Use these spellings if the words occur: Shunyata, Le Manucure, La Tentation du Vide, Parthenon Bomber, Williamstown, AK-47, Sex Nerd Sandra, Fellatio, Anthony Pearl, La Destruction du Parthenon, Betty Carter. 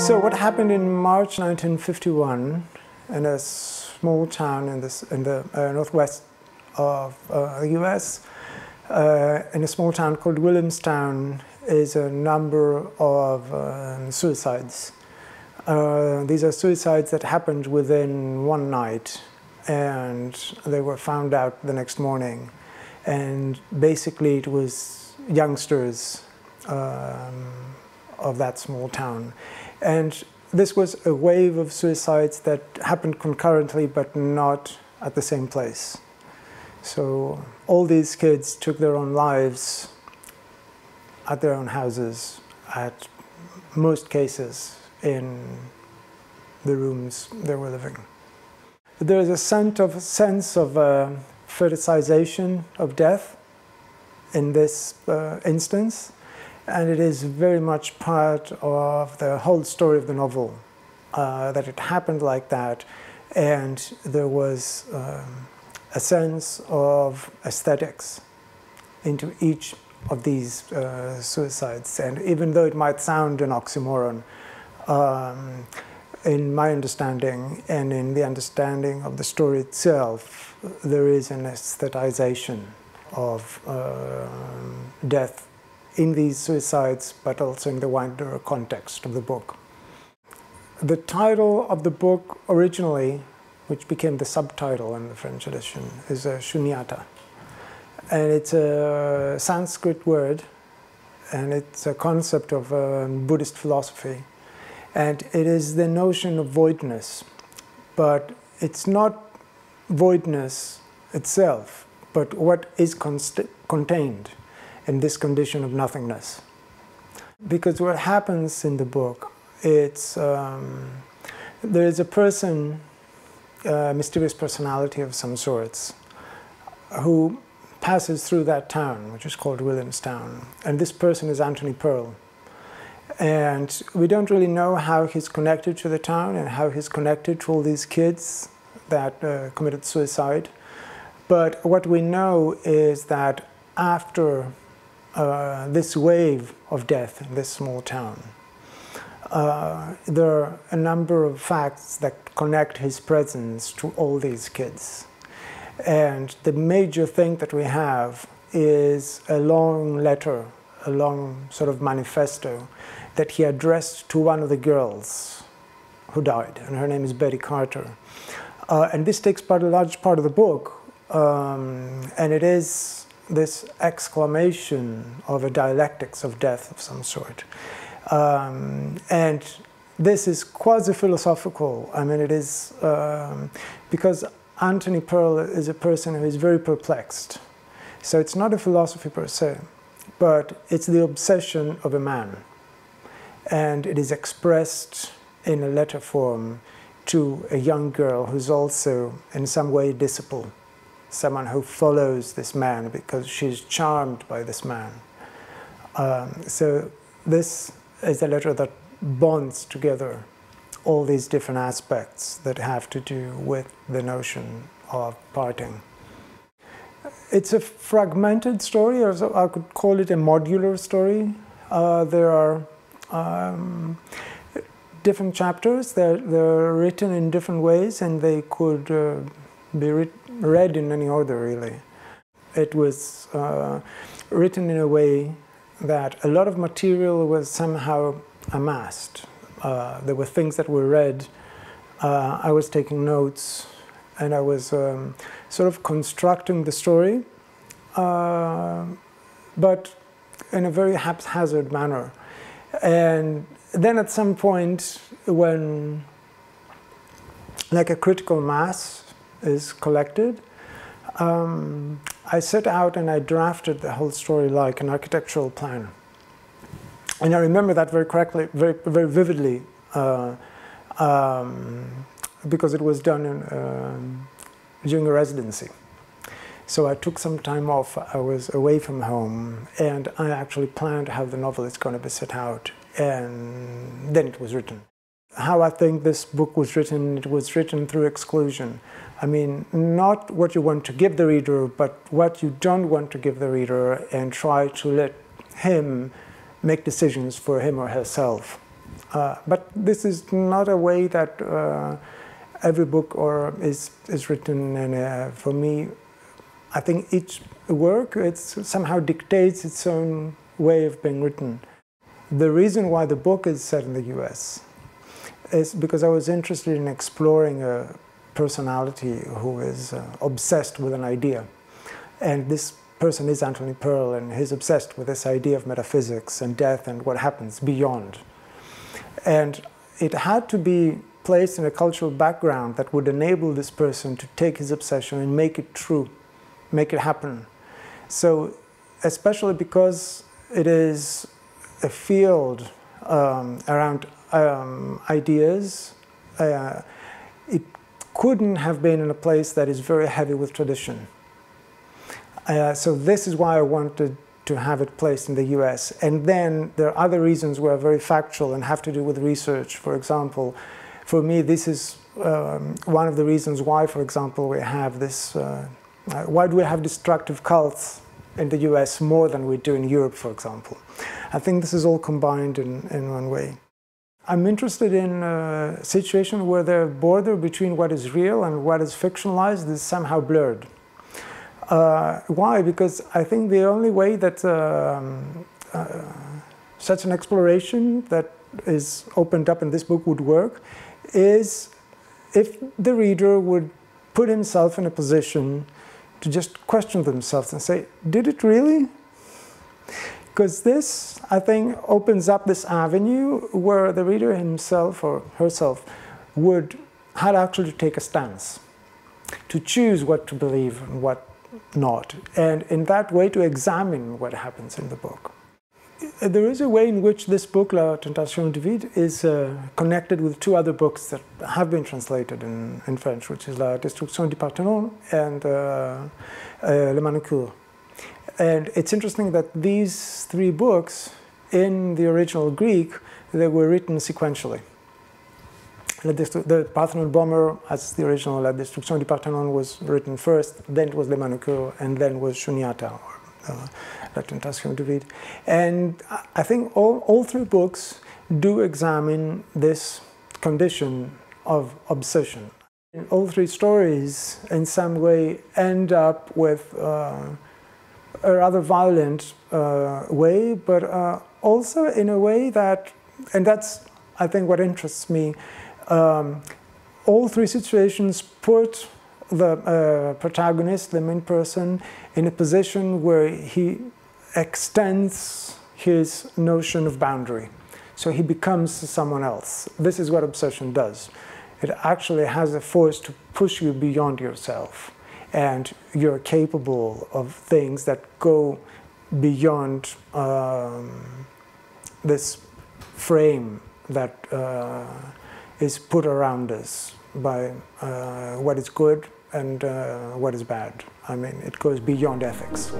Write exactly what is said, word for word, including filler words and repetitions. So what happened in March nineteen fifty-one in a small town in, this, in the uh, northwest of uh, the U S, uh, in a small town called Williamstown, is a number of um, suicides. Uh, these are suicides that happened within one night, and they were found out the next morning. And basically it was youngsters um, of that small town. And this was a wave of suicides that happened concurrently, but not at the same place. So all these kids took their own lives at their own houses, at most cases in the rooms they were living. There is a sense of, sense of uh, fetishization of death in this uh, instance, and it is very much part of the whole story of the novel, uh, that it happened like that, and there was um, a sense of aesthetics into each of these uh, suicides. And even though it might sound an oxymoron, um, in my understanding and in the understanding of the story itself, there is an aesthetization of uh, death in these suicides, but also in the wider context of the book. The title of the book originally, which became the subtitle in the French edition, is uh, Shunyata. And it's a Sanskrit word, and it's a concept of uh, Buddhist philosophy. And it is the notion of voidness. But it's not voidness itself, but what is contained in this condition of nothingness. Because what happens in the book, it's um, there is a person, a mysterious personality of some sorts, who passes through that town, which is called Williamstown. And this person is Anthony Pearl. And we don't really know how he's connected to the town and how he's connected to all these kids that uh, committed suicide. But what we know is that after uh, this wave of death in this small town, uh, there are a number of facts that connect his presence to all these kids. And the major thing that we have is a long letter, a long sort of manifesto that he addressed to one of the girls who died, and her name is Betty Carter. Uh, and this takes part a large part of the book, um, and it is this exclamation of a dialectics of death of some sort. Um, and this is quasi-philosophical. I mean, it is um, because Anthony Pearl is a person who is very perplexed. So it's not a philosophy per se, but it's the obsession of a man. And it is expressed in a letter form to a young girl who's also in some way disciple, someone who follows this man because she's charmed by this man. Um, so this is a letter that bonds together all these different aspects that have to do with the notion of parting. It's a fragmented story, or so I could call it a modular story. Uh, there are um, different chapters. They're, they're written in different ways, and they could uh, be re read in any order, really. It was uh, written in a way that a lot of material was somehow amassed. Uh, there were things that were read, uh, I was taking notes, and I was um, sort of constructing the story, uh, but in a very haphazard manner. And then at some point, when like a critical mass is collected, um, I set out and I drafted the whole story like an architectural plan. And I remember that very correctly, very, very vividly, uh, um, because it was done in, uh, during a residency. So I took some time off. I was away from home, and I actually planned how the novel is going to be set out, and then it was written. How I think this book was written, it was written through exclusion. I mean, not what you want to give the reader, but what you don't want to give the reader, and try to let him make decisions for him or herself Uh, but this is not a way that uh, every book or is is written. And uh, for me, I think each work it's somehow dictates its own way of being written. The reason why the book is set in the U S is because I was interested in exploring a personality who is uh, obsessed with an idea, and this person is Anthony Pearl, and he's obsessed with this idea of metaphysics and death and what happens beyond. And it had to be placed in a cultural background that would enable this person to take his obsession and make it true, make it happen. So, especially because it is a field um, around um, ideas, uh, it couldn't have been in a place that is very heavy with tradition. Uh, so this is why I wanted to have it placed in the U S. And then there are other reasons where very factual and have to do with research. For example, for me, this is um, one of the reasons why, for example, we have this, uh, why do we have destructive cults in the U S more than we do in Europe, for example. I think this is all combined in, in one way. I'm interested in a situation where the border between what is real and what is fictionalized is somehow blurred. Uh, why? Because I think the only way that um, uh, such an exploration that is opened up in this book would work is if the reader would put himself in a position to just question themselves and say, did it really? Because this, I think, opens up this avenue where the reader himself or herself would had actually to take a stance, to choose what to believe and what not, and in that way to examine what happens in the book. There is a way in which this book, La Tentation du Vide, is uh, connected with two other books that have been translated in, in French, which is La Destruction du Parthenon and uh, uh, Le Manucure. And it's interesting that these three books, in the original Greek, they were written sequentially. The Parthenon Bomber, as the original La Destruction du Parthenon, was written first, then it was Le Manucure, and then was Shunyata, or uh, La Tentation du Vide. And I think all, all three books do examine this condition of obsession. And all three stories, in some way, end up with uh, a rather violent uh, way, but uh, also in a way that, and that's, I think, what interests me. Um, all three situations put the uh, protagonist, the main person, in a position where he extends his notion of boundary. So he becomes someone else. This is what obsession does. It actually has a force to push you beyond yourself. And you're capable of things that go beyond um, this frame that uh, is put around us by uh, what is good and uh, what is bad. I mean, it goes beyond ethics.